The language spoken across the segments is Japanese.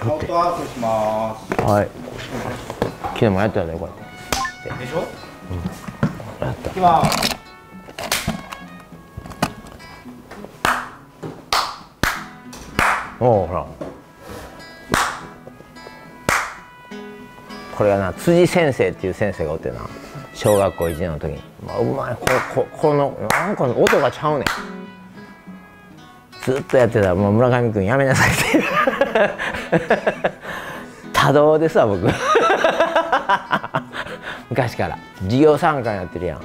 顔とアースします。はい、昨日もやったよね、こうやってでしょ、うん、やった。いきます。おー、ほらこれがな、辻先生っていう先生がおってな、小学校1年の時に「まあ、うまい、このなんか音がちゃうねん」ずっとやってたら「もう村上君やめなさい」って多動ですわ僕昔から授業参観やってるやん、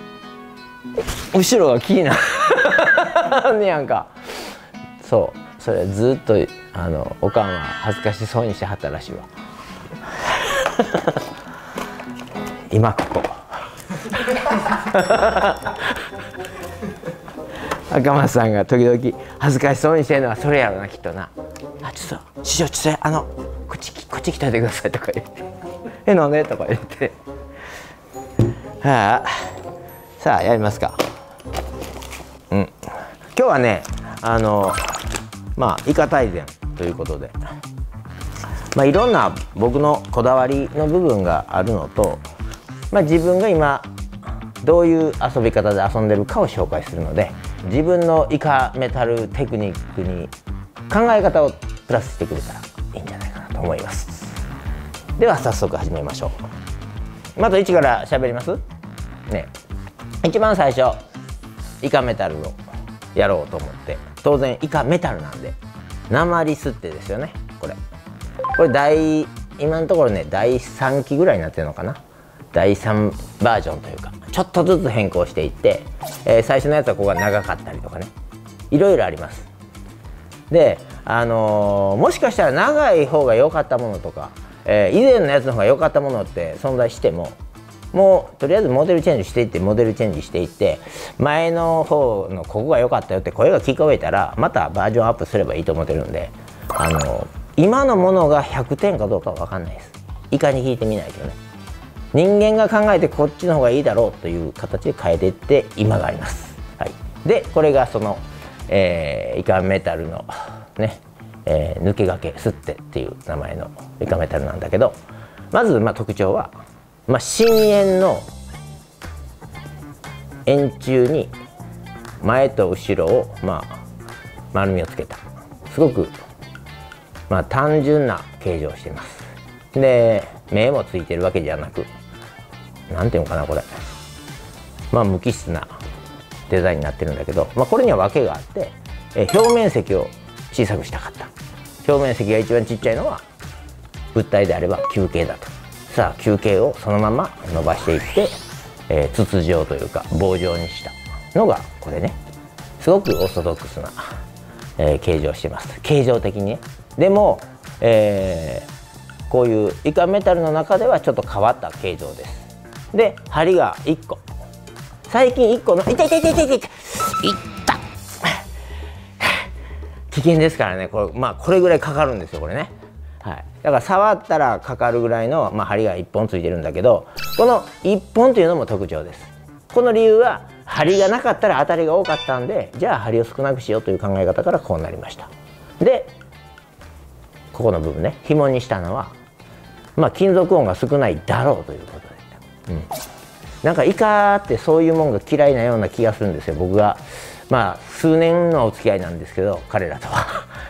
後ろがキーなねやんか。そうそれずっとおかんは恥ずかしそうにしてはったらしいわ今ここ赤松さんが時々恥ずかしそうにしてるのはそれやろな、きっとな。あ、ちょっと師匠、ちょっとこっち来といてくださいとか言って「え、なんで?」とか言って「はあ、さあやりますか」。うん、今日はね、まあイカ大全ということで、まあ、いろんな僕のこだわりの部分があるのと、まあ、自分が今どういう遊び方で遊んでるかを紹介するので、自分のイカメタルテクニックに考え方をプラスしてくれたらいいんじゃないかなと思います。では早速始めましょう。まず一から喋りますね。一番最初イカメタルをやろうと思って、当然イカメタルなんで鉛すってですよね。これ今のところね第3期ぐらいになってるのかな、第3バージョンというか、ちょっとずつ変更していって、最初のやつはここが長かったりとかね、いろいろあります。で、もしかしたら長い方が良かったものとか、以前のやつの方が良かったものって存在しても、もうとりあえずモデルチェンジしていって前の方のここが良かったよって声が聞こえたら、またバージョンアップすればいいと思ってるんで、今のものが100点かどうかは分かんないです。イカに引いてみないとね。人間が考えてこっちの方がいいだろうという形で変えていって今があります。はい、でこれがそのイカメタルのね、抜け駆けすってっていう名前のイカメタルなんだけど、まずまあ特徴は、まあ、深淵の円柱に前と後ろをまあ丸みをつけた、すごくまあ単純な形状をしています。で目もついてるわけじゃなく、なんていうのかな、これまあ無機質なデザインになってるんだけど、まあ、これには訳があって、表面積を小さくしたかった。表面積が一番ちっちゃいのは物体であれば球形だと。さあ球形をそのまま伸ばしていって、筒状というか棒状にしたのがこれね。すごくオーソドックスな、形状をしてます。形状的にね。でも、こういうイカメタルの中ではちょっと変わった形状です。で針が1個、最近1個の「痛い!」危険ですからね、これぐらいかかるんですよ、これね。はい、だから触ったらかかるぐらいの、まあ、針が1本ついてるんだけど、この1本というのも特徴です。この理由は針がなかったら当たりが多かったんで、じゃあ針を少なくしようという考え方からこうなりました。でここの部分ね、紐にしたのは、まあ、金属音が少ないだろうということで、うん、なんかイカってそういうもんが嫌いなような気がするんですよ、僕が。まあ数年のお付き合いなんですけど彼らとは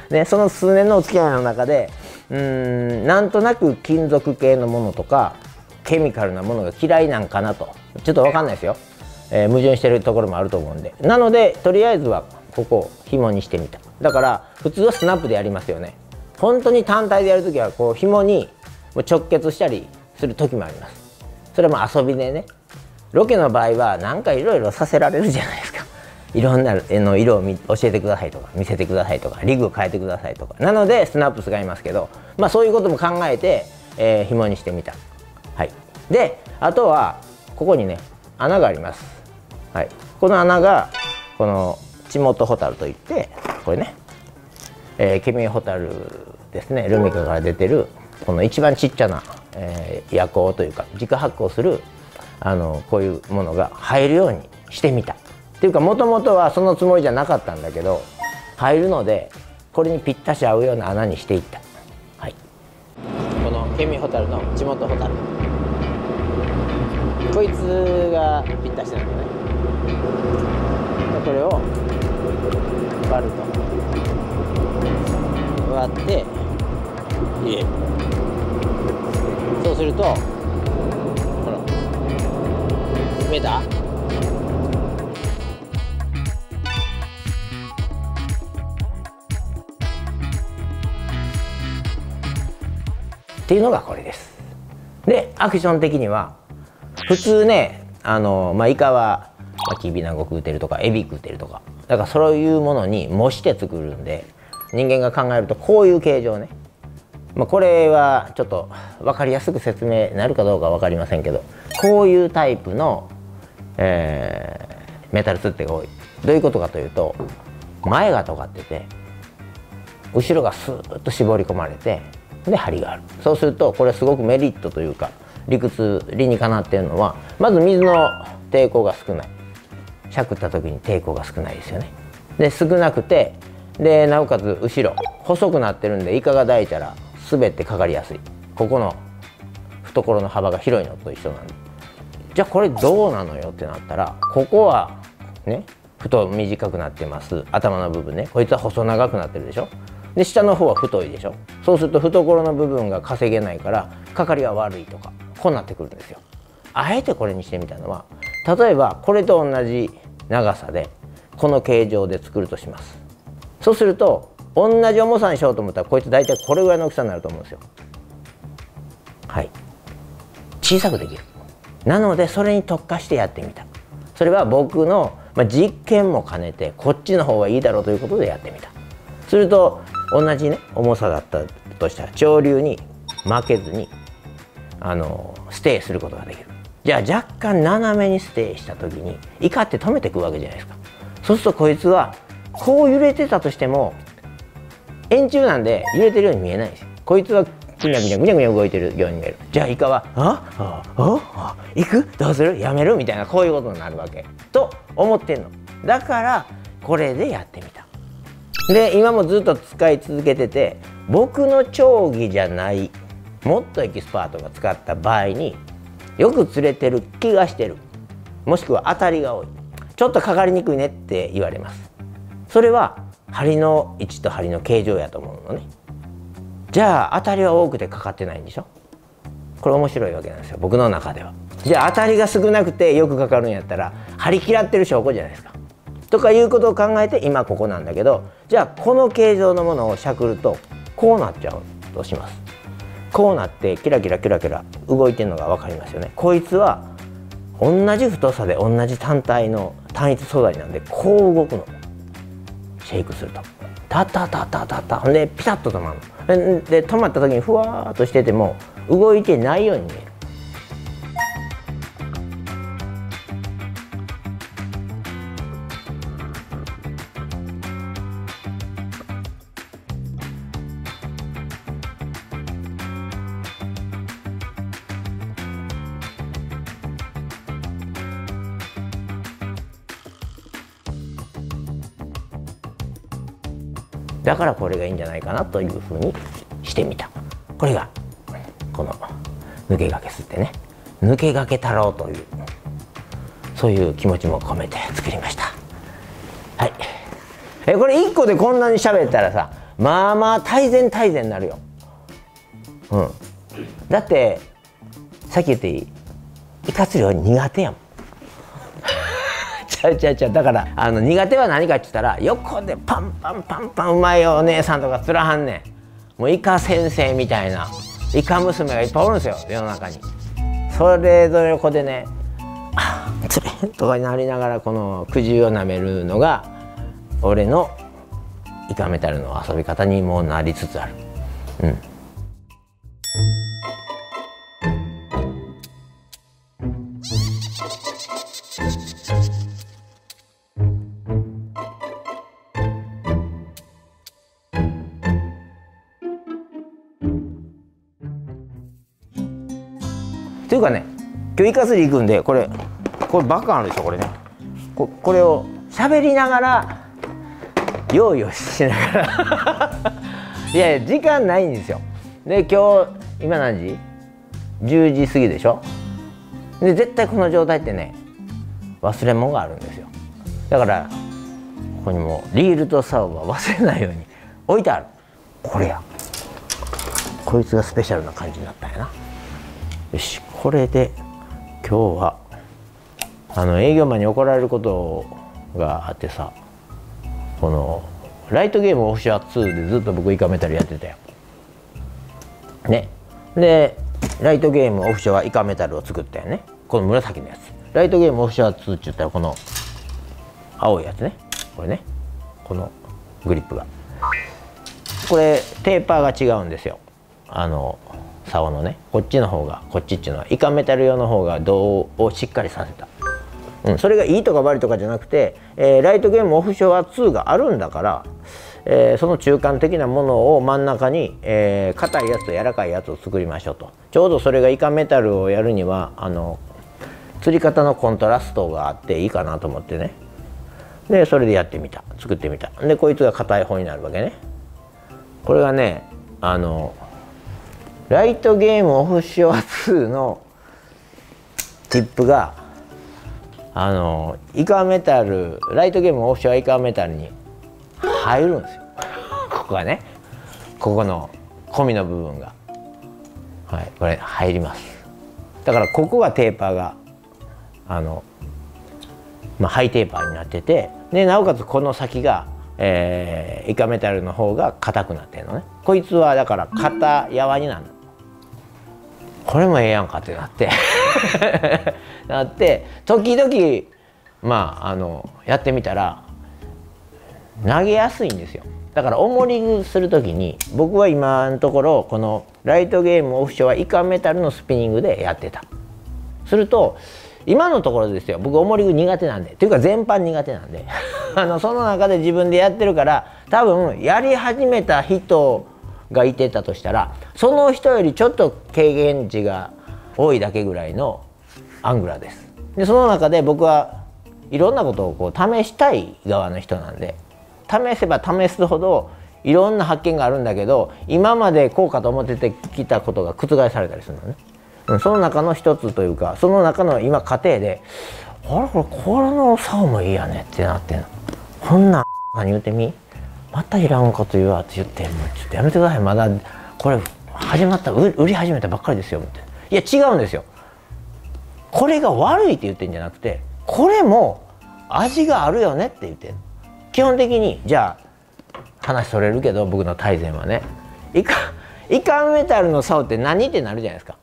ね、その数年のお付き合いの中でなんとなく金属系のものとかケミカルなものが嫌いなんかなと、ちょっと分かんないですよ、矛盾してるところもあると思うんで。なのでとりあえずはここを紐にしてみた。だから普通はスナップでやりますよね。本当に単体でやるときはこう紐に直結したりする時もあります。それはまあ遊びでね。ロケの場合はなんかいろいろさせられるじゃないですか。いろんな絵の色を教えてくださいとか、見せてくださいとか、リグを変えてくださいとか、なのでスナップ使いますけど、まあ、そういうことも考えて、紐にしてみた。はい、であとはここにね穴があります。はい、この穴がこのチモトホタルといって、これね、ケミホタルですね。ルミカから出てるこの一番ちっちゃな、夜光というか自家発光するこういうものが入るようにしてみた。っていうかもともとはそのつもりじゃなかったんだけど入るので、これにぴったし合うような穴にしていった、はい、このケミホタルの地元ホタル、こいつがぴったしなんじゃない。これを割ると割って入れる。そうするとほら見えた？っていうのがこれです。でアクション的には普通ね、イカはきびなご食うてるとかエビ食うてるとか、だからそういうものに模して作るんで、人間が考えるとこういう形状ね、これはちょっと分かりやすく説明になるかどうか分かりませんけど、こういうタイプの、メタルツッテが多い。どういうことかというと、前が尖ってて後ろがスーッと絞り込まれて、で針がある。そうするとこれすごくメリットというか理にかなっているのは、まず水の抵抗が少ない。しゃくった時に抵抗が少ないですよね。で少なくて、でなおかつ後ろ細くなってるんで、イカが抱いたら滑ってかかりやすい。ここの懐の幅が広いのと一緒なんで、じゃあこれどうなのよってなったら、ここはね太短くなってます。頭の部分ね、こいつは細長くなってるでしょ。で下の方は太いでしょ。そうすると懐の部分が稼げないからかかりが悪いとか、こうなってくるんですよ。あえてこれにしてみたのは、例えばこれと同じ長さでこの形状で作るとします。そうすると同じ重さにしようと思ったら、こいつ大体これぐらいの大きさになると思うんですよ。はい、小さくできる。なのでそれに特化してやってみた。それは僕の、実験も兼ねてこっちの方がいいだろうということでやってみた。すると同じね重さだったとしたら、潮流に負けずにステイすることができる。じゃあ若干斜めにステイした時にイカって止めてくわけじゃないですか。そうするとこいつはこう揺れてたとしても、円柱なんで揺れてるように見えないんですよ。こいつはぐにゃぐにゃぐにゃぐにゃ動いてるように見える。じゃあイカは「ああああ行く？どうする？やめる？」みたいな、こういうことになるわけと思ってんの。だからこれでやってみた。で今もずっと使い続けてて、僕の調技じゃないもっとエキスパートが使った場合によく釣れてる気がしてる。もしくは当たりが多い。ちょっとかかりにくいねって言われます。それは針の位置と針の形状やと思うのね。じゃあ当たりは多くてかかってないんでしょ。これ面白いわけなんですよ、僕の中では。じゃあ当たりが少なくてよくかかるんやったら、針嫌ってる証拠じゃないですか。とかいうことを考えて今ここなんだけど、じゃあこの形状のものをしゃくるとこうなっちゃうとします。こうなってキラキラキラキラ動いてるのが分かりますよね。こいつは同じ太さで同じ単体の単一素材なんで、こう動くの。シェイクするとタタタタタタ、ほんでピタッと止まるの。で止まった時にふわーっとしてても動いてないように見える。だからこれがいいんじゃないかなというふうにしてみた。これがこの抜けがけすってね、抜けがけ太郎という、そういう気持ちも込めて作りました。はい、これ1個でこんなに喋ったらさ、まあまあ大全になるよ。うん、だってさっき言っていいイカ釣りは苦手やもん。だから苦手は何かって言ったら、横でパンパンパンパンうまいお姉さんとかつらはんねん。もうイカ先生みたいなイカ娘がいっぱいおるんですよ、世の中に。それぞれ横でね「あっ釣れん」とかになりながらこのくじをなめるのが俺のイカメタルの遊び方にもなりつつある。うん、というかね、今日イカ釣り行くんで、これバカあるでしょ。これね、これを喋りながら用意をしながらいやいや時間ないんですよ。で今何時 ?10 時過ぎでしょ。で絶対この状態ってね忘れ物があるんですよ。だからここにもリールとサウは忘れないように置いてある。これやこいつがスペシャルな感じになったんやな。よしこれで今日は営業マンに怒られることがあってさ、このライトゲームオフィシャー2でずっと僕イカメタルやってたよ。ねでライトゲームオフィシャーはイカメタルを作ったよね。この紫のやつライトゲームオフィシャー2って言ったらこの青いやつね。これねこのグリップがこれテーパーが違うんですよ。竿のねこっちの方がこっちっていうのはイカメタル用の方が胴をしっかりさせた。それがいいとか悪いとかじゃなくて、ライトゲームオフショア2があるんだから、その中間的なものを真ん中に硬、いやつと柔らかいやつを作りましょうと。ちょうどそれがイカメタルをやるには釣り方のコントラストがあっていいかなと思ってね。でそれでやってみた作ってみた。でこいつが硬い方になるわけね。これがねライトゲームオフショア2のチップがイカメタルライトゲームオフショアイカメタルに入るんですよ。ここがねここの込みの部分が、はい、これ入ります。だからここがテーパーがハイテーパーになってて、でなおかつこの先が、イカメタルの方が硬くなってるのね。こいつはだから片やわになるの。これもええやんかってなってなって時々やってみたら投げやすいんですよ。だから重りする時に僕は今のところこのライトゲームオフショアはイカメタルのスピニングでやってた。すると今のところですよ僕重り具苦手なんでというか全般苦手なんでその中で自分でやってるから多分やり始めた人がいてたとしたらその人よりちょっと経験値が多いだけぐらいのアングラーです。でその中で僕はいろんなことをこう試したい側の人なんで試せば試すほどいろんな発見があるんだけど今までこうかと思っててきたことが覆されたりするのね。その中の一つというかその中の今過程で「あれこれこの竿もいいやね」ってなってんの。こんなん言うてみまたいらんこと言うわって言って「もうちょっとやめてくださいまだこれ始まった売り始めたばっかりですよ」みたいな。いや違うんですよ。これが悪いって言ってんじゃなくてこれも味があるよねって言ってんの。基本的にじゃあ話それるけど僕の大前はねイカメタルの竿って何ってなるじゃないですか。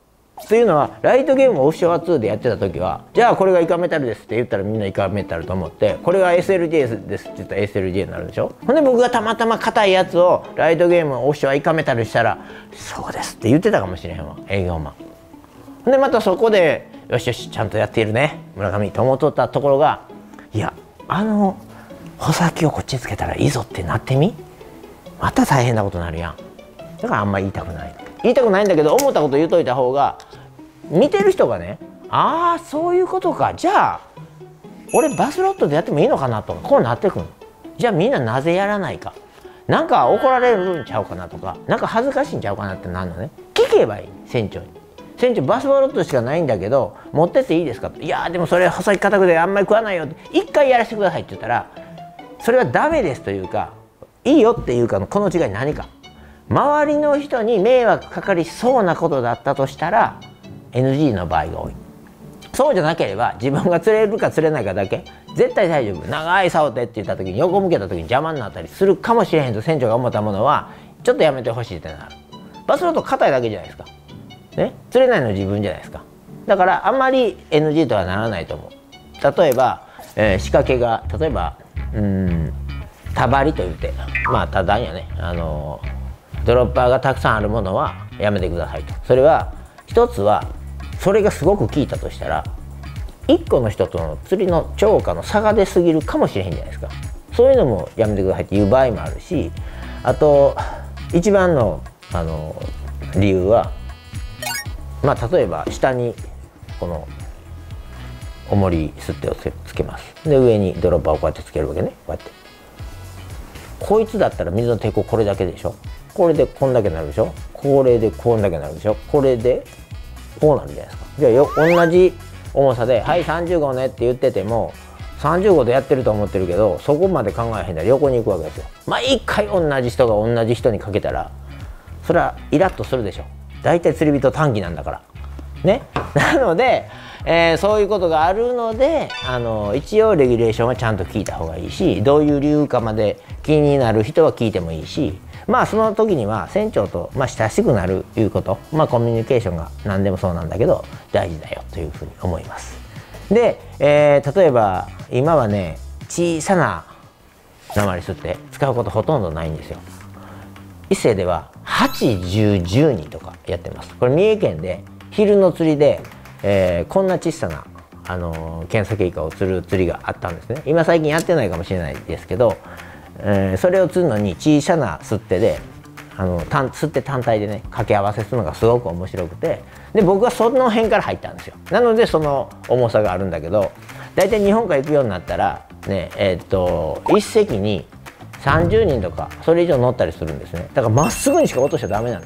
というのはライトゲームオフショア2でやってた時はじゃあこれがイカメタルですって言ったらみんなイカメタルと思ってこれが SLJ ですって言ったら SLJ になるでしょ。ほんで僕がたまたま硬いやつをライトゲームオフショアイカメタルしたらそうですって言ってたかもしれへんわ営業マン。ほんでまたそこでよしよしちゃんとやっているね村上と思っとったところがいや穂先をこっちにつけたらいいぞってなってみまた大変なことになるやん。だからあんまり言いたくないんだけど思ったこと言うといた方が見てる人がねああそういうことかじゃあ俺バスロットでやってもいいのかなとかこうなってくる。じゃあみんななぜやらないかなんか怒られるんちゃうかなとかなんか恥ずかしいんちゃうかなってなるのね。聞けばいい船長に。船長バスロットしかないんだけど持ってっていいですかと。いやでもそれ細い硬くであんまり食わないよって一回やらせてくださいって言ったらそれはダメですというかいいよっていうかのこの違い何か。周りの人に迷惑かかりそうなことだったとしたら NG の場合が多い。そうじゃなければ自分が釣れるか釣れないかだけ絶対大丈夫。長い竿でって言った時に横向けた時に邪魔になったりするかもしれへんと船長が思ったものはちょっとやめてほしいってなる。バスロート硬いだけじゃないですか、ね、釣れないの自分じゃないですか。だからあんまり NG とはならないと思う。例えば、仕掛けが例えばたばりといってまあ多段やねドロッパーがたくさんあるものはやめてくださいと。それは一つはそれがすごく効いたとしたら1個の人との釣りの釣果の差が出すぎるかもしれへんじゃないですか。そういうのもやめてくださいっていう場合もあるしあと一番の理由は例えば下にこの重りすってをつけます。で上にドロッパーをこうやってつけるわけね。こうやってこいつだったら水の抵抗これだけでしょ。これでこんだけなるでしょ。これでこんだけなるでしょ。これでこうなるじゃないですか。じゃあ同じ重さで「はい30号ね」って言ってても30号でやってると思ってるけどそこまで考えへんなら横に行くわけですよ。毎回同じ人が同じ人にかけたらそれはイラッとするでしょ。大体釣り人短期なんだからね。なので、そういうことがあるので一応レギュレーションはちゃんと聞いた方がいいし、どういう理由かまで気になる人は聞いてもいいし、まあその時には船長と、親しくなるいうこと、コミュニケーションが何でもそうなんだけど大事だよというふうに思います。で、例えば今はね小さな鉛すって使うことほとんどないんですよ。伊勢では8、10、12とかやってます。これ三重県で昼の釣りで、こんな小さな検査経過を釣る釣りがあったんですね。今最近やってないかもしれないですけど、それを釣るのに小さなすってですって単体でね掛け合わせするのがすごく面白くて、で僕はその辺から入ったんですよ。なのでその重さがあるんだけど、大体日本海行くようになったらね1隻に30人とかそれ以上乗ったりするんですね。だからまっすぐにしか落としちゃダメなの。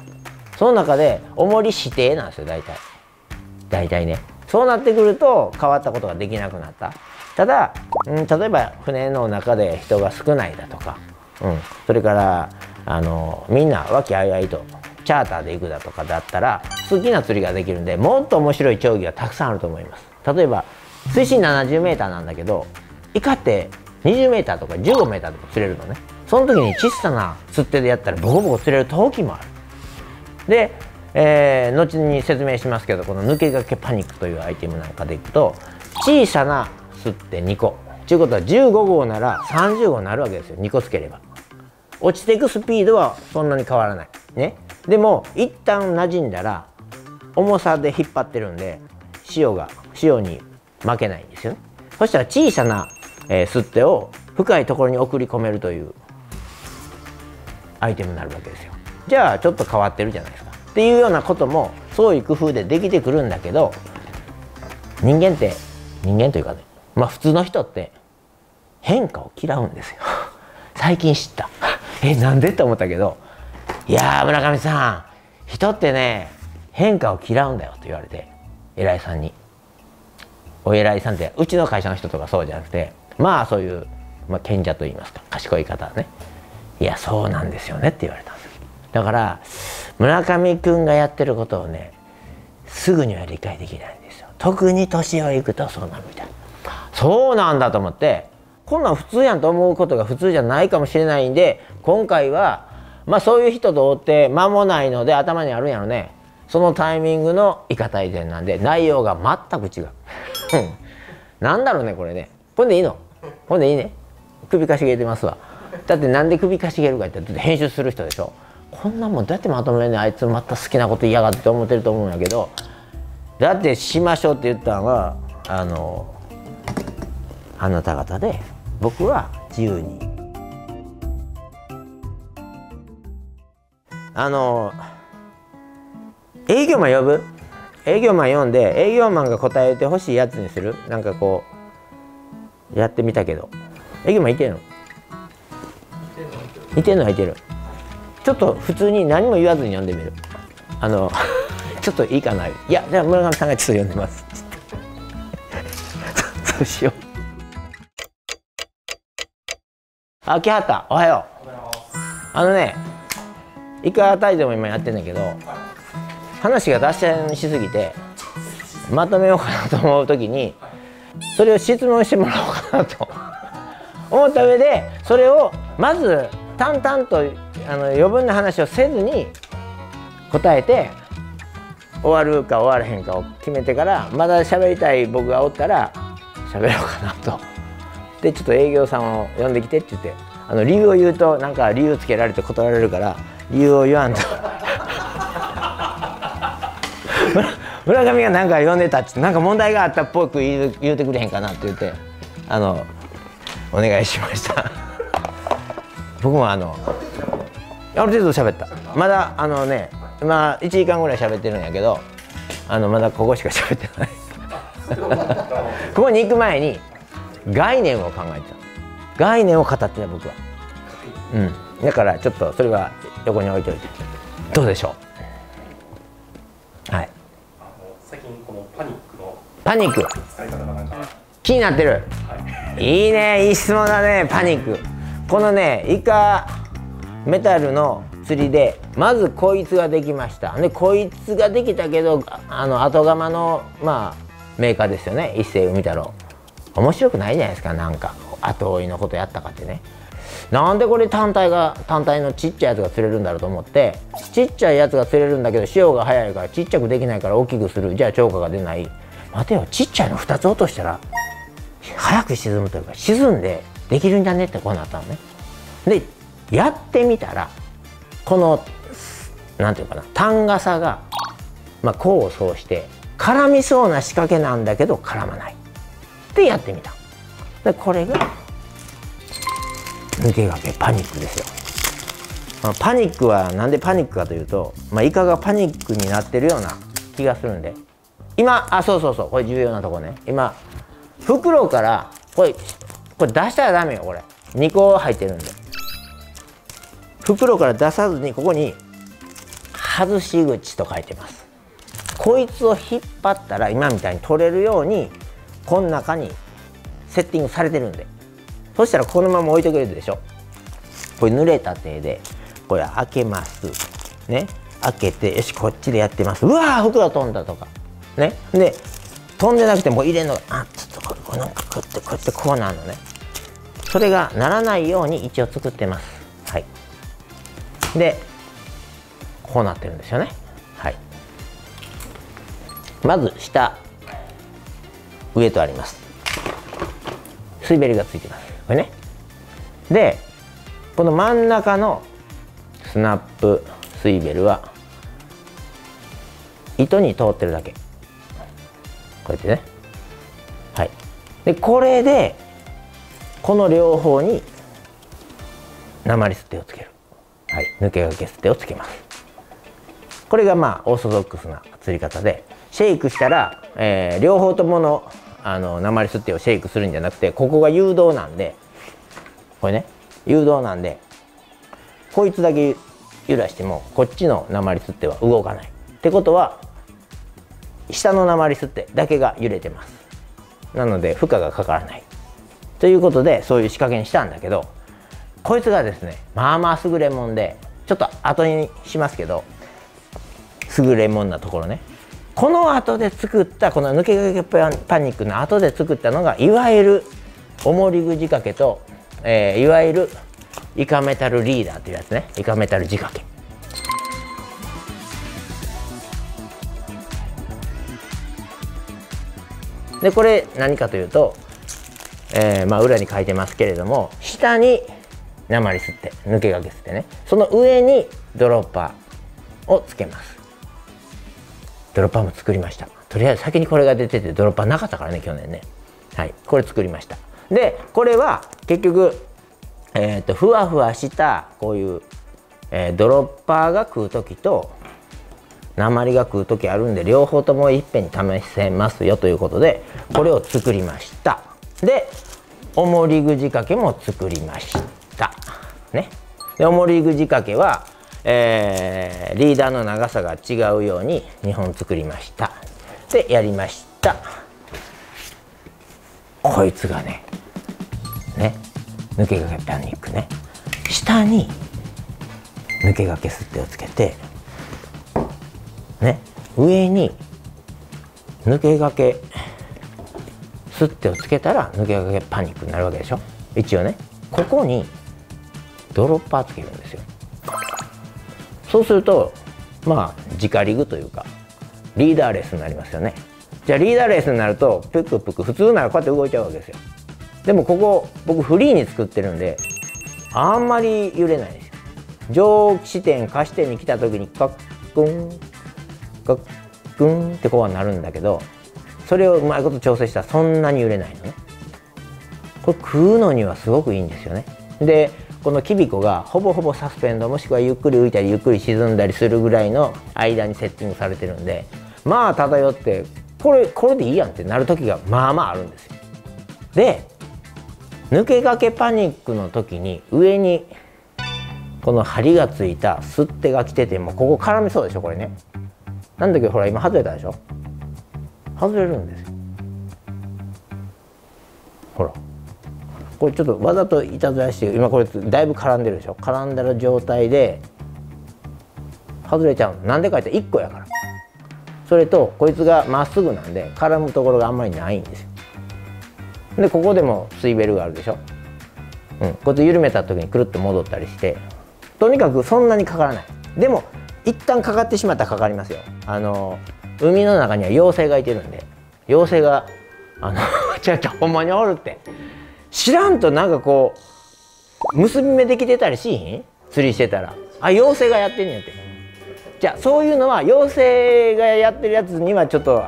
その中で重り指定なんですよ、大体ね。そうなってくると変わったことができなくなった。ただ、例えば船の中で人が少ないだとか、それからみんな和気あいあいとチャーターで行くだとかだったら好きな釣りができるんで、もっと面白い競技がたくさんあると思います。例えば水深 70m なんだけどイカって20m とか 15m とか釣れるのね。その時に小さな釣手でやったらボコボコ釣れる陶器もある。で、後に説明しますけど、この抜けがけパニックというアイテムなんかでいくと、小さな釣って2個ということは15号なら30号になるわけですよ。2個つければ落ちていくスピードはそんなに変わらないね。でも一旦馴染んだら重さで引っ張ってるんで潮に負けないんですよね。そしたら小さなすってを深いところに送り込めるというアイテムになるわけですよ。じゃあちょっと変わってるじゃないですかっていうようなこともそういう工夫でできてくるんだけど、人間というかね、普通の人って変化を嫌うんですよ。最近知ったなんでって思ったけど、いやー村上さん、人ってね変化を嫌うんだよと言われて、偉いさんに。お偉いさんってうちの会社の人とかそうじゃなくて、そういう、賢者と言いますか賢い方はね、いやそうなんですよねって言われたんです。だから村上君がやってることをねすぐには理解できないんですよ。特に年をいくとそうなるみたいな。そうなんだと思って、こんなん普通やんと思うことが普通じゃないかもしれないんで、今回はそういう人と追って間もないので頭にあるんやろね、そのタイミングのイカ大全なんで内容が全く違うなんだろうねこれね。これでいいの？これでいいね。首かしげてますわ。だってなんで首かしげるかって言って編集する人でしょ。こんなもんどうやってまとめるね、あいつまた好きなこと言いやがって思ってると思うんやけど、だってしましょうって言ったのはあなた方で、僕は自由に。営業マン呼ぶ？営業マン呼んで営業マンが答えてほしいやつにする？なんかこうやってみたけど、営業マンいてんの？いてんの？いてる。ちょっと普通に何も言わずに呼んでみる。ちょっといいかな。いやじゃあ村上さんがちょっと呼んでます。そうしよう。秋畑、おはよう。イカ大全も今やってんだけど、話が脱線しすぎてまとめようかなと思う時にそれを質問してもらおうかなと思った上で、それをまず淡々と余分な話をせずに答えて終わるか終わらへんかを決めてから、まだ喋りたい僕がおったら喋ろうかなと。でちょっと営業さんを呼んできてって言って、理由を言うとなんか理由つけられて断られるから理由を言わんと村上がなんか呼んでたっつって、なんか問題があったっぽく言うてくれへんかなって言ってお願いしました僕もある程度喋った。まだ1時間ぐらい喋ってるんやけどまだここしか喋ってないここに行く前に概念を考えてた。概念を語ってた僕は。うん。だからちょっとそれは横に置いておいて。どうでしょう。はい。最近このパニック。使い方がなんか気になってる。はい、いいね、いい質問だね。パニック。このねイカメタルの釣りでまずこいつができました。でこいつができたけど後釜のまあメーカーですよね、一世海太郎。面白くないじゃないですか。なんか後追いのことやったかってね。なんでこれ単体のちっちゃいやつが釣れるんだろうと思って、ちっちゃいやつが釣れるんだけど潮が速いからちっちゃくできないから大きくする。じゃあ釣果が出ない。待てよ、ちっちゃいの2つ落としたら早く沈むというか沈んでできるんじゃねってこうなったのね。でやってみたらこのなんていうかな、単傘がまあ功を奏して絡みそうな仕掛けなんだけど絡まないでやってみた。でこれが抜け駆けパニックですよ。パニックはなんでパニックかというと、まあ、イカがパニックになってるような気がするんで。今そうこれ重要なとこね。今袋からこれ出したらダメよ。これ2個入ってるんで袋から出さずにここに外し口と書いてます。こいつを引っ張ったら今みたいに取れるようにこの中にセッティングされてるんで、そしたらこのまま置いてくれるでしょ。これ濡れた手でこれ開けますね。開けてよしこっちでやってます。うわー袋飛んだとかね。で飛んでなくても入れるのがあちょっとこれなんかこうやってこうなるのね。それがならないように一応作ってます。はい。でこうなってるんですよね。はい。まず下上とあります。水べりがついてます。これね。でこの真ん中のスナップ水ベルは糸に通ってるだけ。こうやってね。はい。でこれでこの両方に鉛すってをつける。はい。抜け駆けすってをつけます。これがまあオーソドックスな釣り方で、シェイクしたら、両方ともの鉛すってをシェイクするんじゃなくて、ここが誘導なんで、これね誘導なんで、こいつだけ揺らしてもこっちの鉛すっては動かない。ってことは下の鉛すってだけが揺れてます。なので負荷がかからないということで、そういう仕掛けにしたんだけど、こいつがですねまあまあ優れもんで、ちょっと後にしますけど優れもんなところね。この後で作ったこの抜け駆けパニックの後で作ったのがいわゆるおもり具仕掛けと、いわゆるイカメタルリーダーというやつね。イカメタル仕掛け。でこれ何かというと、まあ、裏に書いてますけれども、下に鉛すって抜け駆けすってね、その上にドロッパーをつけます。ドロッパーも作りました。とりあえず先にこれが出ててドロッパーなかったからね去年ね。はいこれ作りました。でこれは結局、ふわふわしたこういう、ドロッパーが食う時と鉛が食う時あるんで、両方ともいっぺんに試せますよということでこれを作りました。でおもり具仕掛けも作りましたね。でおもり具仕掛けはリーダーの長さが違うように2本作りました。でやりました。こいつがね抜け駆けパニックね。下に抜け駆けすってをつけてね、上に抜け駆けすってをつけたら抜け駆けパニックになるわけでしょ。一応ねここにドロッパーつけるんですよ。そうするとまあ直リグというかリーダーレスになりますよね。じゃあリーダーレスになるとプクプク普通ならこうやって動いちゃうわけですよ。でもここ僕フリーに作ってるんであんまり揺れないですよ。上起点下支点に来た時にカックンカックンってこうはなるんだけど、それをうまいこと調整したらそんなに揺れないのね。これ食うのにはすごくいいんですよね。でこのキビコがほぼほぼサスペンド、もしくはゆっくり浮いたりゆっくり沈んだりするぐらいの間にセッティングされてるんで、まあ漂ってこれでいいやんってなる時がまあまああるんですよ。で抜けがけパニックの時に上にこの針がついたすってが来ててもうここ絡みそうでしょこれね。なんだけどほら今外れたでしょ。外れるんですよ。ほらこれちょっとわざといたずらして今これだいぶ絡んでるでしょ。絡んだら状態で外れちゃう。なんでかって1個やから。それとこいつがまっすぐなんで絡むところがあんまりないんですよ。でここでもスイベルがあるでしょ。こいつ緩めた時にくるっと戻ったりしてとにかくそんなにかからない。でも一旦かかってしまったらかかりますよ。海の中には妖精がいてるんで妖精が違う違うほんまにおるって知らんとなんかこう結び目できてたりしひん釣りしてたらあ妖精がやってんねんって。じゃあそういうのは妖精がやってるやつにはちょっと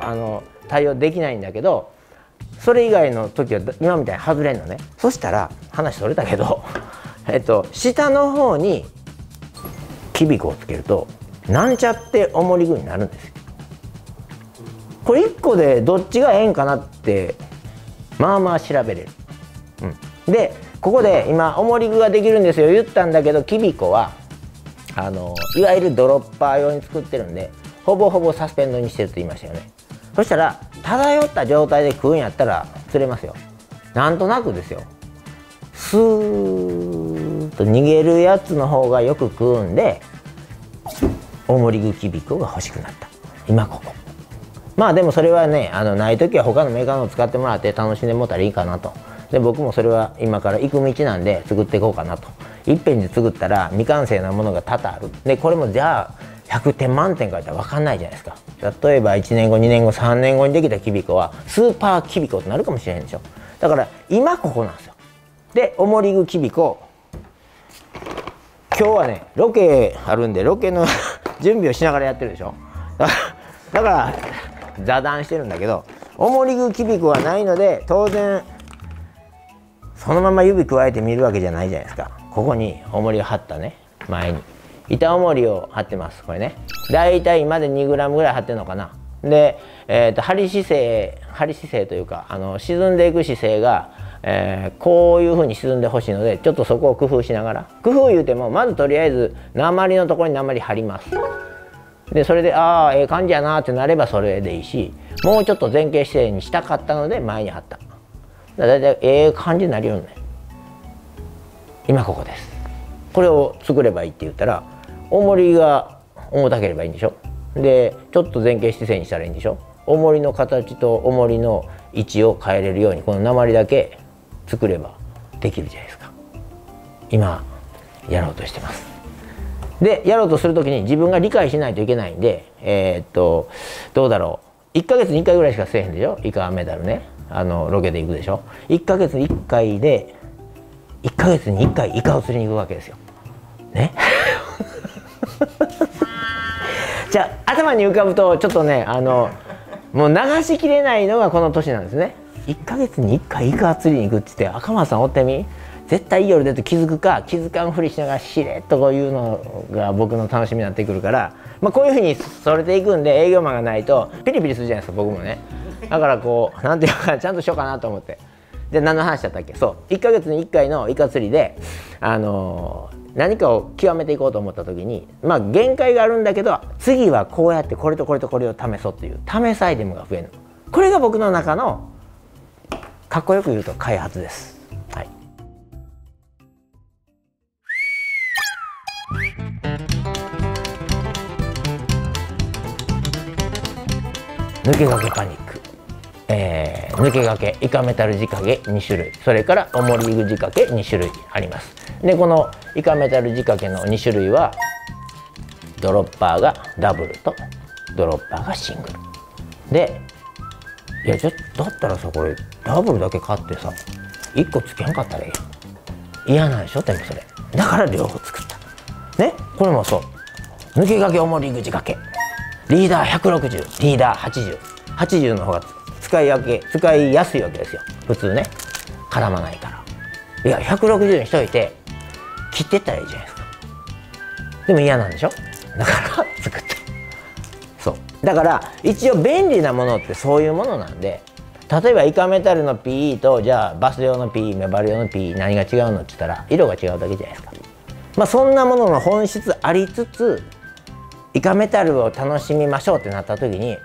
対応できないんだけどそれ以外の時は今みたいに外れんのね。そしたら話それたけど下の方にキビコをつけるとなんちゃっておもり具になるんですよ。これ1個でどっちがええんかなってまあまあ調べれる。でここで今おもり具ができるんですよ言ったんだけどキビコはいわゆるドロッパー用に作ってるんでほぼほぼサスペンドにしてると言いましたよね。そしたら漂った状態で食うんやったら釣れますよ。なんとなくですよ。スーッと逃げるやつの方がよく食うんでオモリグキビコが欲しくなった今ここ。まあでもそれはねない時は他のメーカーのを使ってもらって楽しんでもたらいいかなと。で僕もそれは今から行く道なんで作っていこうかなと。いっぺんに作ったら未完成なものが多々ある。でこれもじゃあ100点満点かって分かんないじゃないですか。例えば1年後2年後3年後にできたキビコはスーパーキビコとなるかもしれないでしょ。だから今ここなんですよ。でおもり具キビコ今日はねロケあるんでロケの準備をしながらやってるでしょ。だから座談してるんだけどおもり具キビコはないので当然そのまま指くわえてみるわけじゃないじゃないですか。ここにおもりを張ったね前に。板重りを張ってます。これねだいたい今で 2g ぐらい張ってるのかな。で、張り姿勢というか沈んでいく姿勢が、こういう風に沈んでほしいのでちょっとそこを工夫しながら工夫言うてもまずとりあえず鉛のところに鉛張ります。でそれでああええ感じやなってなればそれでいいしもうちょっと前傾姿勢にしたかったので前に張っただいたいええ感じになるよね。今ここです。これを作ればいいって言ったら重りが重たければいいんでしょ。でちょっと前傾姿勢にしたらいいんでしょ。重りの形と重りの位置を変えれるようにこの鉛だけ作ればできるじゃないですか。今やろうとしてます。でやろうとする時に自分が理解しないといけないんでどうだろう1ヶ月に1回ぐらいしかせえへんでしょ。イカメダルねロケで行くでしょ。1ヶ月に1回で1ヶ月に1回イカを釣りに行くわけですよね。じゃあ頭に浮かぶとちょっとねもう流しきれないのがこの年なんですね。1ヶ月に1回イカ釣りに行くって言って赤松さんおってみ絶対いい夜出て気づくか気づかんふりしながらしれっとこういうのが僕の楽しみになってくるから、まあ、こういうふうにそれていくんで営業マンがないとピリピリするじゃないですか僕もね。だからこうなんていうかちゃんとしようかなと思って。で何の話だったっけ。そう1ヶ月に1回のイカ釣りで何かを極めていこうと思った時にまあ限界があるんだけど次はこうやってこれとこれとこれを試そうという試すアイテムが増える。これが僕の中のかっこよく言うと開発です、はい、抜けがけパニック、抜けがけイカメタル仕掛け2種類それからおもり具仕掛け2種類あります。でこのイカメタル仕掛けの2種類はドロッパーがダブルとドロッパーがシングルでいやじゃだったらさこれダブルだけ買ってさ1個つけんかったらいいよ嫌なんでしょ。でもそれだから両方作ったね。これもそう抜けがけおもり具仕掛けリーダー160リーダー80の方が使いやすいわけですよ普通ね絡まないから。いや160にしといて切ってったらいいじゃないですか。でも嫌なんでしょだから作った。そうだから一応便利なものってそういうものなんで、例えばイカメタルの PE とじゃあバス用の PE メバル用の PE 何が違うのって言ったら色が違うだけじゃないですか。まあ、そんなものの本質ありつつイカメタルを楽しみましょうってなった時に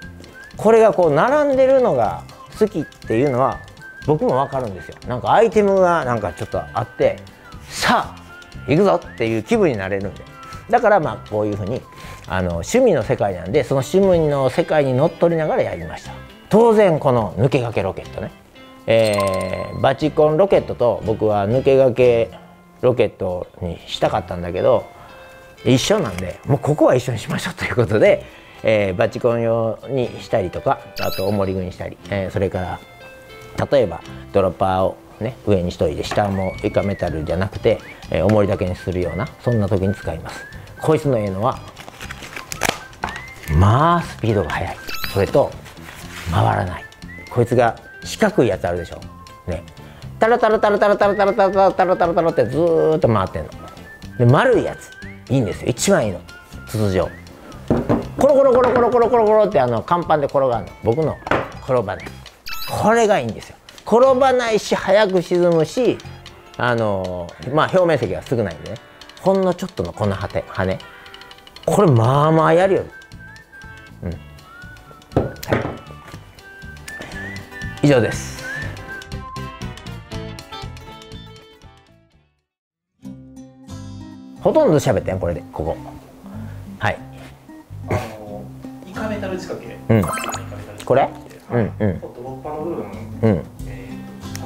これがこう並んでるのが好きっていうのは僕も分かるんですよ。なんかアイテムがなんかちょっとあってさあ行くぞっていう気分になれるんで、だからまあこういうふうに趣味の世界なんでその趣味の世界にのっとりながらやりました。当然この抜け駆けロケットね、バチコンロケットと僕は抜け駆けロケットにしたかったんだけど一緒なんでもうここは一緒にしましょうということで、バチコン用にしたりとかあとおもり具にしたり、それから例えばドロッパーを、ね、上にしといて下もイカメタルじゃなくて、おもりだけにするようなそんな時に使います。こいつのええのはまあスピードが速い、それと回らない。こいつが四角いやつあるでしょね、タラタラタラタラタラタラタラタラタラタラってずーっと回ってんので丸いやついいんですよ、一番いいの筒状。コロコロコロコロコロコロコロって甲板で転がるの僕の転ばない、これがいいんですよ。転ばないし早く沈むしまあ表面積が少ないんでね、ほんのちょっとのこの羽これまあまあやるよ。うん、以上です。ほとんど喋ってんこれでここはいイカメタル仕掛け、うん、これうんうんうん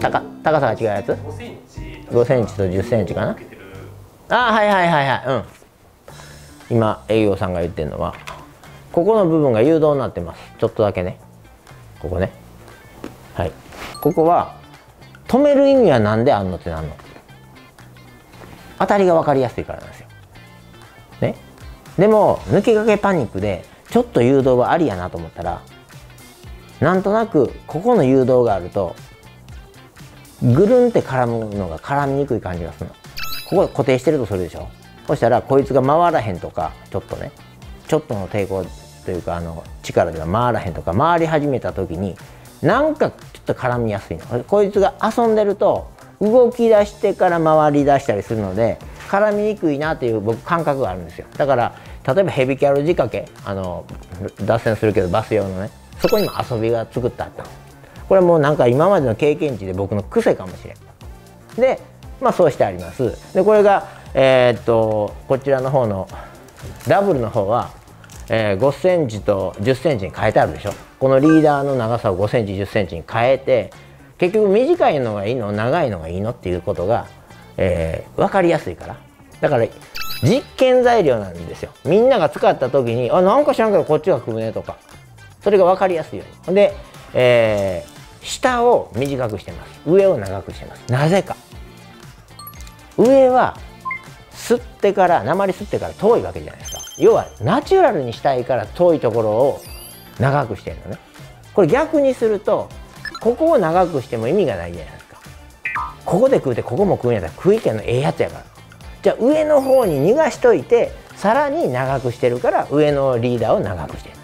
高さが違うやつ5センチと10センチかなあはいはいはいはいうん今営業さんが言ってるのはここの部分が誘導になってます。ちょっとだけねここねはいここは止める意味は何であんのってなんの当たりが分かりやすいからなんですよ、ね、でも抜け駆けパニックでちょっと誘導はありやなと思ったらなんとなくここの誘導があるとぐるんって絡むのが絡みにくい感じがするの。ここ固定してるとするでしょ、そしたらこいつが回らへんとかちょっとねちょっとの抵抗というか力では回らへんとか回り始めた時になんかちょっと絡みやすいの。こいつが遊んでると動き出してから回り出したりするので絡みにくいなという僕感覚があるんですよ。だから例えばヘビキャロ仕掛け脱線するけどバス用のねそこにも遊びが作ってあった。これもうなんか今までの経験値で僕の癖かもしれんでまあそうしてあります。でこれがこちらの方のダブルの方は、5センチと10センチに変えてあるでしょ。このリーダーの長さを5センチ10センチに変えて結局短いのがいいの長いのがいいのっていうことが、分かりやすいからだから実験材料なんですよ。みんなが使った時に「あなんか知らんけどこっちが組むね」とかそれが分かりやすいようにで、下を短くしてます上を長くしてます。なぜか上は吸ってから鉛吸ってから遠いわけじゃないですか。要はナチュラルにしたいから遠いところを長くしてるのね。これ逆にするとここを長くしても意味がないじゃないですか。ここで食うてここも食うんやったら食い手のええやつやからじゃあ上の方に逃がしといてさらに長くしてるから上のリーダーを長くしてる。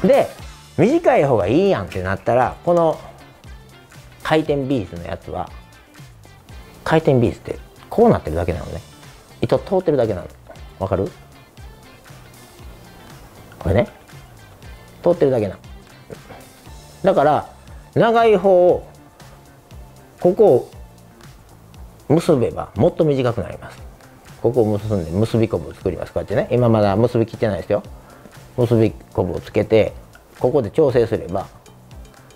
で短い方がいいやんってなったらこの回転ビーズのやつは回転ビーズってこうなってるだけなのね。糸通ってるだけなのわかるこれね通ってるだけなのだから長い方をここを結べばもっと短くなります。ここを結んで結びこぶを作りますこうやってね今まだ結びきってないですよ。結びこぶをつけてここで調整すれば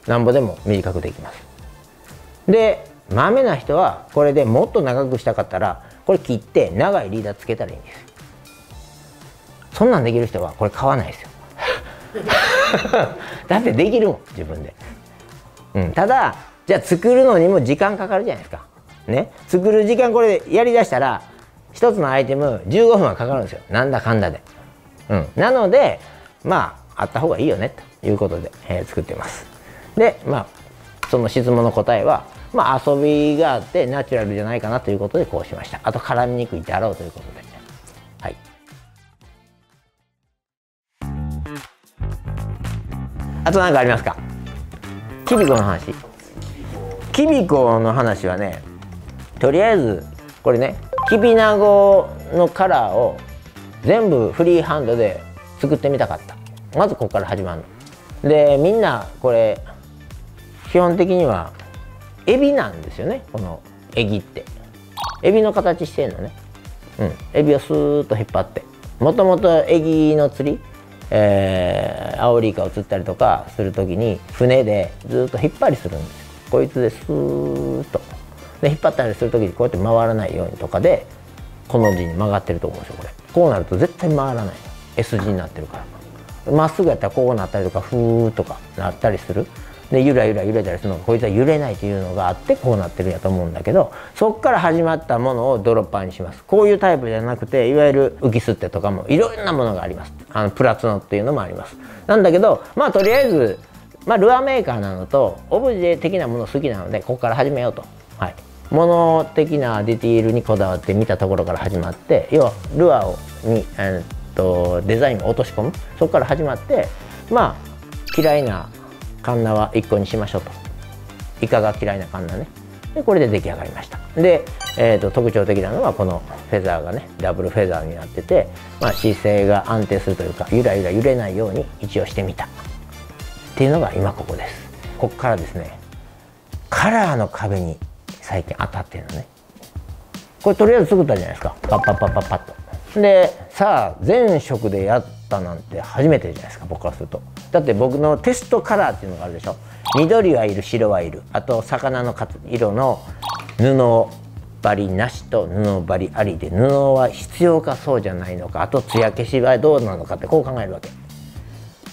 なんぼでも短くできます。でまめな人はこれでもっと長くしたかったらこれ切って長いリーダーつけたらいいんですよ。そんなんできる人はこれ買わないですよだってできるもん自分で、うん、ただじゃあ作るのにも時間かかるじゃないですかね。作る時間これやりだしたら1つのアイテム15分はかかるんですよ、なんだかんだで。なのでまああった方がいいよねということで、作ってます。でまあその質問の答えは、まあ、遊びがあってナチュラルじゃないかなということでこうしました。あと絡みにくいであろうということで、はい。あと何かありますか？キビコの話。キビコの話はね、とりあえずこれね、キビナゴのカラーを全部フリーハンドで作ってみたかった。まずここから始まるので、みんなこれ基本的にはエビなんですよね。このエギってエビの形してんのね。エビをスーッと引っ張って、もともとエギの釣り、アオリイカを釣ったりとかする時に船でずっと引っ張りするんです。こいつでスーッとで引っ張ったりする時にこうやって回らないようにとかで、この字に曲がってると思うんですよ。これこうなると絶対回らない、 S 字になってるから。まっすぐやったらこうなったりとかフーとかなったりする。でゆらゆら揺れたりするのが、こいつは揺れないというのがあってこうなってるんやと思うんだけど、そこから始まったものをドロッパーにします。こういうタイプじゃなくて、いわゆる浮きすってとかもいろんなものがあります。プラツノっていうのもあります。なんだけどまあとりあえず、ルアーメーカーなのとオブジェ的なもの好きなので、ここから始めようと。はい、物的なディティールにこだわって見たところから始まって、要はルアーに、デザインを落とし込む、そこから始まって、まあ嫌いなカンナは1個にしましょうと。イカが嫌いなカンナね。でこれで出来上がりました。で、特徴的なのはこのフェザーがね、ダブルフェザーになってて、姿勢が安定するというか、ゆらゆら揺れないように一応してみたっていうのが今ここです。ここからですね、カラーの壁に最近当たってるのね。これとりあえず作ったじゃないですか、パッパッパッパッパッと。でさあ前職でやったなんて初めてじゃないですか、僕からすると。だって僕のテストカラーっていうのがあるでしょ。緑はいる、白はいる、あと魚の色の布張りなしと布張りありで、布は必要かそうじゃないのか、あと艶消しはどうなのかってこう考えるわけ。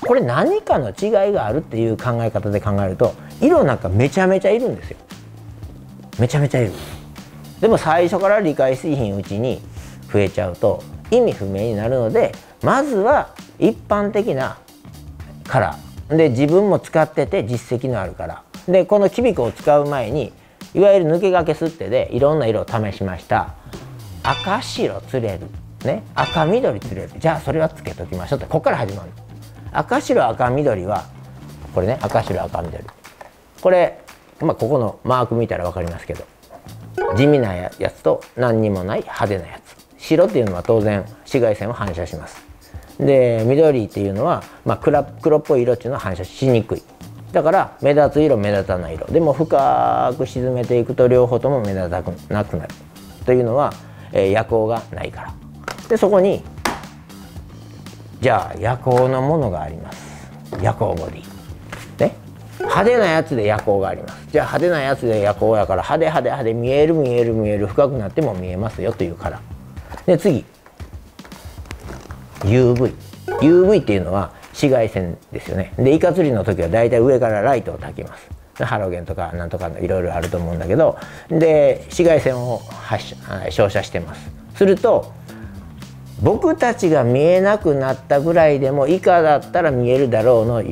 これ何かの違いがあるっていう考え方で考えると、色なんかめちゃめちゃいるんですよ。めちゃめちゃいる。でも最初から理解しひんうちに増えちゃうと意味不明になるので、まずは一般的なカラーで自分も使ってて実績のあるから。でこのキビコを使う前に、いわゆる抜け駆けすってでいろんな色を試しました。赤白釣れる、ね、赤緑釣れる、じゃあそれはつけときましょうって、ここから始まる。赤白赤緑はこれね、赤白赤緑、これ、ここのマーク見たら分かりますけど、地味なやつと何にもない派手なやつ。白っていうのは当然紫外線を反射します。で緑っていうのは、黒っぽい色っていうのは反射しにくい。だから目立つ色目立たない色でも深く沈めていくと両方とも目立たなくなるというのは、夜光がないから。でそこにじゃあ夜光のものがあります。夜光ボディ、ね、派手なやつで夜光があります。じゃあ派手なやつで夜光やから、派手派手派手、見える見える見える、深くなっても見えますよというカラーで、次UV っていうのは紫外線ですよね。でイカ釣りの時はだいたい上からライトを焚きます。ハロゲンとかなんとかいろいろあると思うんだけど、で紫外線を照射してます。すると僕たちが見えなくなったぐらいでも、イカだったら見えるだろうの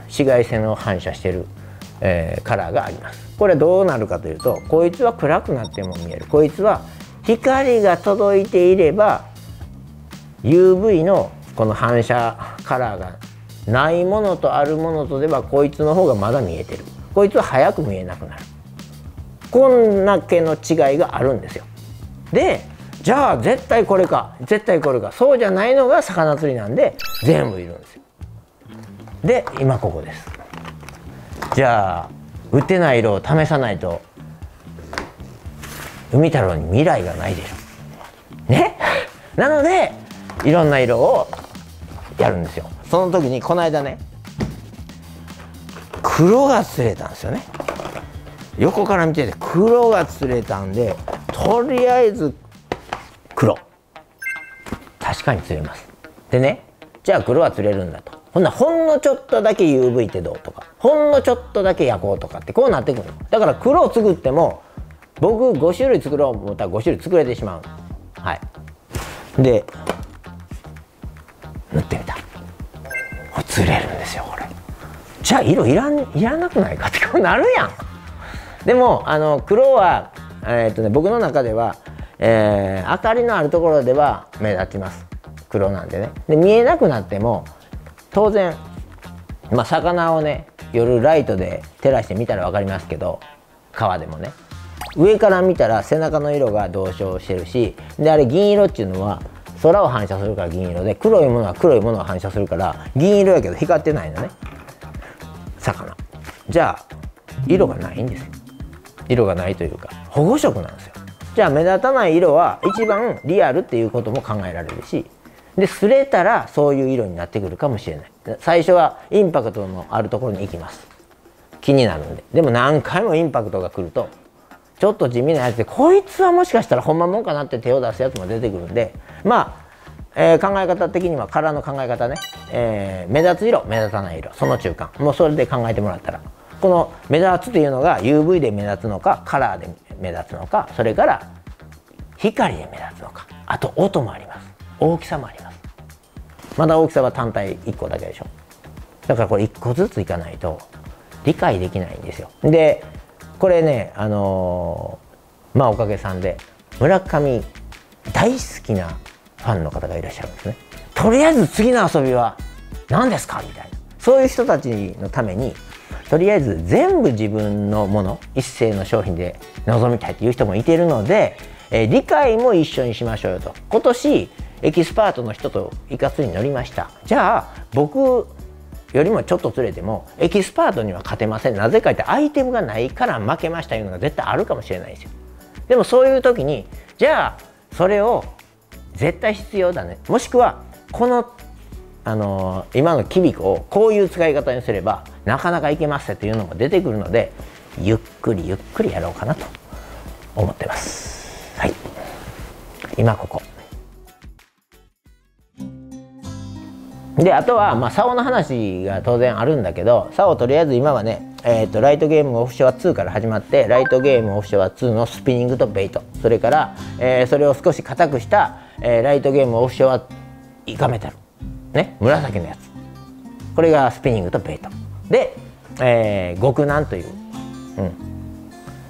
紫外線を反射してる、カラーがあります。これどうなるかというと、こいつは暗くなっても見える、こいつは光が届いていればUV のこの反射カラーがないものとあるものとでは、こいつの方がまだ見えてる、こいつは早く見えなくなる。こんだけの違いがあるんですよ。でじゃあ絶対これか絶対これか、そうじゃないのが魚釣りなんで全部いるんですよ。で今ここです。じゃあ打てない色を試さないと海太郎に未来がないでしょね。なのでいろんな色をやるんですよ。その時にこの間ね、黒が釣れたんですよね。横から見てて黒が釣れたんで、とりあえず黒確かに釣れます。でね、じゃあ黒は釣れるんだと、ほんのちょっとだけ UV ってどうとか、ほんのちょっとだけ夜光とかってこうなってくるの。だから黒を作っても僕5種類作ろうと思ったら5種類作れてしまう。はい、で塗ってみた。ほつれるんですよこれ。じゃあ色いらなくないかってこうなるやん。でも黒は僕の中では、明かりのあるところでは目立ちます。黒なんでね。で見えなくなっても当然、まあ、魚をね夜ライトで照らしてみたら分かりますけど、川でもね上から見たら背中の色が同調してるし、であれ銀色っていうのは空を反射するから銀色で、黒いものは黒いものを反射するから銀色やけど光ってないのね魚。じゃあ色がないんですよ。色がないというか保護色なんですよ。じゃあ目立たない色は一番リアルっていうことも考えられるし、で擦れたらそういう色になってくるかもしれない。最初はインパクトのあるところに行きます。気になるんで。でも何回もインパクトが来るとちょっと地味なやつで、こいつはもしかしたらほんまもんかなって手を出すやつも出てくるんで、まあ、考え方的にはカラーの考え方ね、目立つ色目立たない色その中間、もうそれで考えてもらったら、この目立つというのが UV で目立つのかカラーで目立つのか、それから光で目立つのか、あと音もあります、大きさもあります。まだ大きさは単体1個だけでしょ。だからこれ1個ずついかないと理解できないんですよ。でこれねまあおかげさんで村上大好きなファンの方がいらっしゃるんですね。とりあえず次の遊びは何ですかみたいな、そういう人たちのためにとりあえず全部自分のもの一斉の商品で臨みたいという人もいてるので、理解も一緒にしましょうよと。今年エキスパートの人といかつに乗りました。じゃあ僕よりもちょっとずれてもエキスパートには勝てません。なぜかってアイテムがないから負けましたいうのが絶対あるかもしれないですよ。でもそういう時にじゃあそれを絶対必要だね、もしくはこの今のキビコをこういう使い方にすればなかなかいけますというのが出てくるので、ゆっくりゆっくりやろうかなと思ってます。はい、今ここで、あとはまあ竿の話が当然あるんだけど、竿とりあえず今はね、ライトゲームオフショア2から始まって、ライトゲームオフショア2のスピニングとベイト、それから、それを少し硬くした、ライトゲームオフショアイカメタルね、紫のやつ、これがスピニングとベイトで、極難という、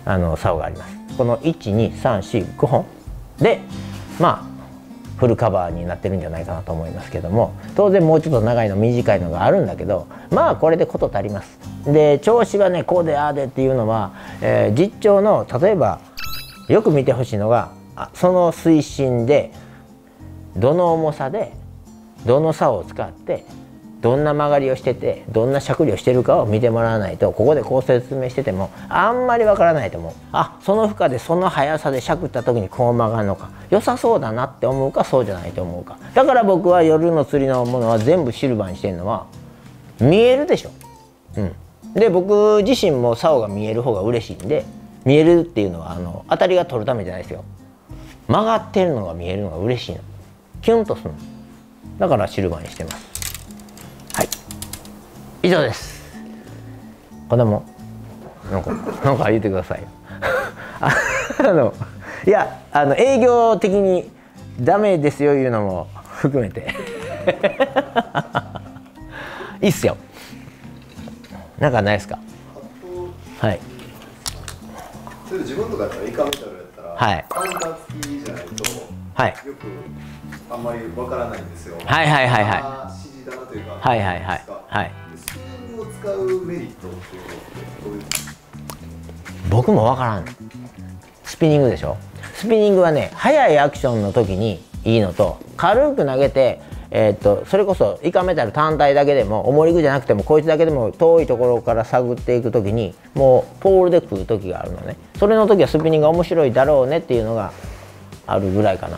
竿があります。この12345本でまあフルカバーになってるんじゃないかなと思いますけども、当然もうちょっと長いの短いのがあるんだけど、まあこれで事足ります。で調子はねこうでああでっていうのは、実調の例えばよく見てほしいのがその水深でどの重さでどの竿を使ってどんな曲がりをしててどんなしゃくりをしてるかを見てもらわないと、ここでこう説明しててもあんまりわからないと思う。あ、その負荷でその速さでしゃくった時にこう曲がるのか、良さそうだなって思うかそうじゃないと思うか。だから僕は夜の釣りのものは全部シルバーにしてるのは見えるでしょ、で僕自身も竿が見える方が嬉しいんで、見えるっていうのは当たりが取るためじゃないですよ。曲がってるのが見えるのが嬉しいの、キュンとするのだからシルバーにしてます。以上です。子供なんか言ってくださいよいや営業的にダメですよいうのも含めていいっすよ。なんかないですか？はい、それ自分とかやったらイカメタルやったら、はい、感覚付きじゃないと、はい、よくあんまりわからないんですよ。はいはいはいはい、指示だなというか、はいはいはいはい、使うメリットってどういうの？僕もわからん。スピニングでしょ。スピニングはね、速いアクションの時にいいのと、軽く投げて、それこそイカメタル単体だけでも重り具じゃなくてもこいつだけでも遠いところから探っていく時にもうポールで食う時があるのね。それの時はスピニングが面白いだろうねっていうのがあるぐらいか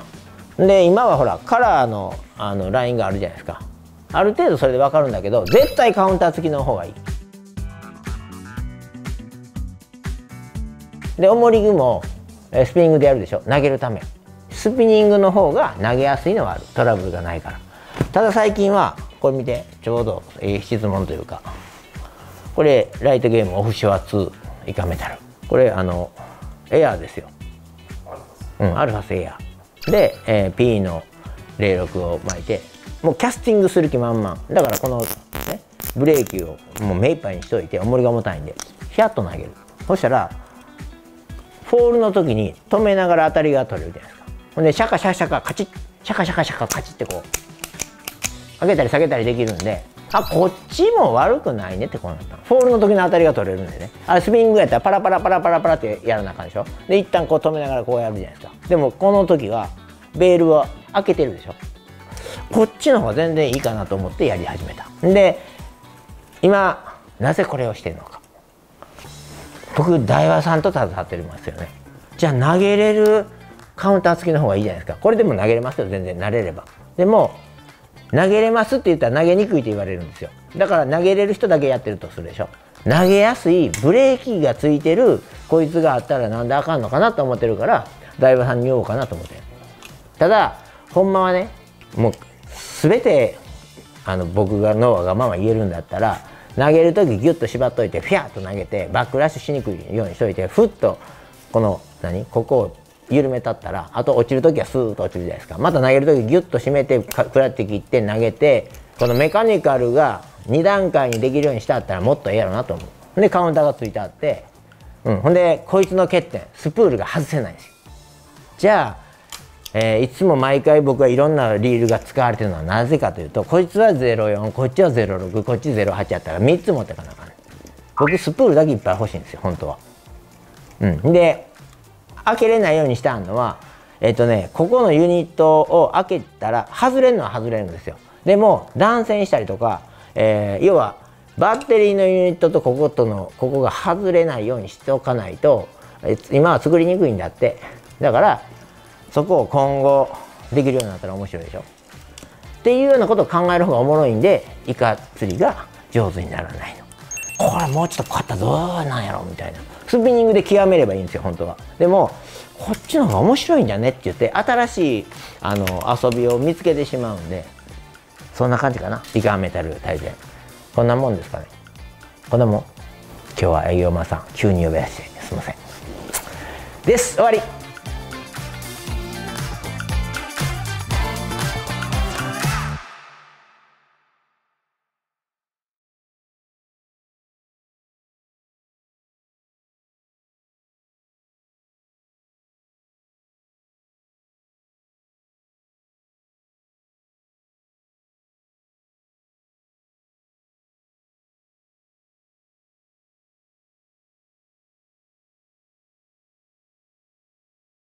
な。で今はほらカラーのラインがあるじゃないですか。ある程度それで分かるんだけど、絶対カウンター付きの方がいい。で重り具もスピニングでやるでしょ、投げるため。スピニングの方が投げやすいのはある、トラブルがないから。ただ最近はこれ見て、ちょうど質問というか、これライトゲームオフショア2イカメタル、これエアーですよ、アルファスエアー。で、P の06を巻いて、もうキャスティングする気満々だから、この、ね、ブレーキをもう目いっぱいにしといて、重りが重たいんでヒャッと投げる。そしたらフォールの時に止めながら当たりが取れるじゃないですか。ほんでシャカシャカシャカカチッ、シャカシャカシャカカチッってこう上げたり下げたりできるんで、あ、こっちも悪くないねってこうなった。フォールの時の当たりが取れるんでね。あれスイングやったらパラパラパラパラパラってやらなあかんでしょ。で一旦こう止めながらこうやるじゃないですか。でもこの時はベールは開けてるでしょ。こっちの方が全然いいかなと思ってやり始めた。で今なぜこれをしてるのか。僕大和さんと携わってますよね。じゃあ投げれるカウンター付きの方がいいじゃないですか。これでも投げれますよ、全然慣れれば。でも投げれますって言ったら投げにくいって言われるんですよ。だから投げれる人だけやってるとするでしょ。投げやすいブレーキがついてるこいつがあったらなんであかんのかなと思ってるから大和さんに言おうかなと思ってる。ただほんまはね、もう全て僕がのわがまま言えるんだったら、投げる時ギュッと縛っといてフィャーッと投げてバックラッシュしにくいようにしといて、ふっとこの何ここを緩めたったら、あと落ちる時はスーッと落ちるじゃないですか。また投げる時ギュッと締めてクラッて切って投げて、このメカニカルが2段階にできるようにしたったらもっとええやろなと思う。でカウンターがついてあって、ほんでこいつの欠点スプールが外せないんですよ。じゃあいつも毎回僕はいろんなリールが使われてるのはなぜかというと、こいつは04、こっちは06、こっち08やったら3つ持ってかなあかん。僕スプールだけいっぱい欲しいんですよ本当は。で開けれないようにしたのはここのユニットを開けたら外れるのは外れるんですよ。でも断線したりとか、要はバッテリーのユニットとここが外れないようにしておかないと今は作りにくいんだって。だからそこを今後できるようになったら面白いでしょっていうようなことを考える方がおもろいんで、イカ釣りが上手にならないの。これもうちょっと買ったらどうなんやろみたいな。スピニングで極めればいいんですよ本当は。でもこっちの方が面白いんだねって言って新しい遊びを見つけてしまうんで、そんな感じかな。イカメタル大全こんなもんですかね。こんなもん。今日は営業マンさん急に呼び出してすいませんです。終わり。